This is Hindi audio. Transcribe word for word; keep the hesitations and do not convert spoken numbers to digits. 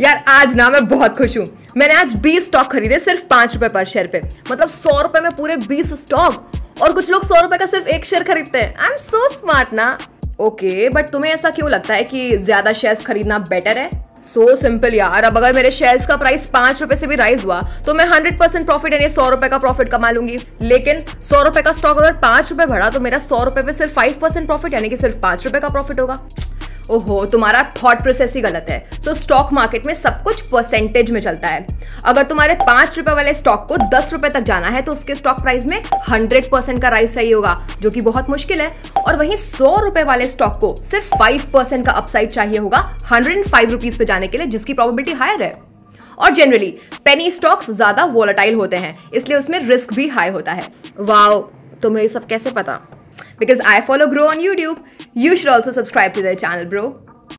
यार आज ना मैं बहुत खुश हूँ। मैंने आज बीस स्टॉक खरीदे सिर्फ पाँच रुपये पर शेयर पे, मतलब सौ रुपये में पूरे बीस स्टॉक। और कुछ लोग सौ रुपये का सिर्फ एक शेयर खरीदते हैं। आई एम सो स्मार्ट ना। ओके okay, बट तुम्हें ऐसा क्यों लगता है कि ज्यादा शेयर्स खरीदना बेटर है? सो so सिंपल यार, अब अगर मेरे शेयर्स का प्राइस पांच रुपए से भी राइज हुआ तो मैं हंड्रेड परसेंट प्रॉफिट यानी सौ रुपए का प्रॉफिट कमा लूंगी। लेकिन सौ रुपए का स्टॉक अगर पांच रुपए बढ़ा तो मेरा सौ रुपए पे सिर्फ फाइव परसेंट प्रॉफिट यानी कि सिर्फ पांच रुपए का प्रॉफिट होगा। ओहो, तुम्हारा थॉट प्रोसेस ही गलत है। सो स्टॉक मार्केट में सब कुछ परसेंटेज में चलता है। अगर तुम्हारे पांच रुपए वाले स्टॉक को दस रुपए तक जाना है तो उसके स्टॉक प्राइस में हंड्रेड परसेंट का राइज चाहिए होगा, जो कि बहुत मुश्किल है। और वहीं सौ रुपए वाले स्टॉक को सिर्फ फाइव परसेंट का अपसाइड चाहिए होगा हंड्रेड एंड फाइव रुपीज पे जाने के लिए, जिसकी प्रोबेबिलिटी हायर है। और जनरली पेनी स्टॉक्स ज्यादा वोलेटाइल होते हैं, इसलिए उसमें रिस्क भी हाई होता है। वाओ, तुम्हें ये सब कैसे पता? Because I follow Grow on YouTube. You should also subscribe to their channel, bro.